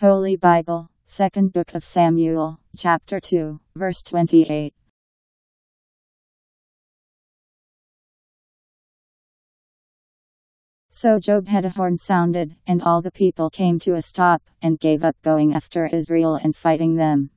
Holy Bible, 2nd Book of Samuel, Chapter 2, Verse 28. So Job had a horn sounded, and all the people came to a stop, and gave up going after Israel and fighting them.